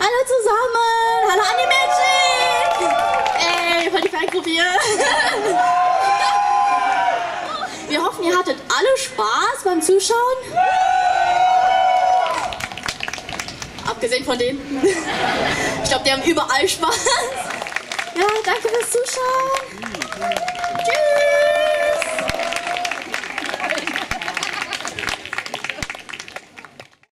Hallo zusammen! Hallo Animagic! Ey, voll die Fangruppe hier! Wir hoffen, ihr hattet alle Spaß beim Zuschauen. Abgesehen von denen. Ich glaube, die haben überall Spaß. Ja, danke fürs Zuschauen. Tschüss!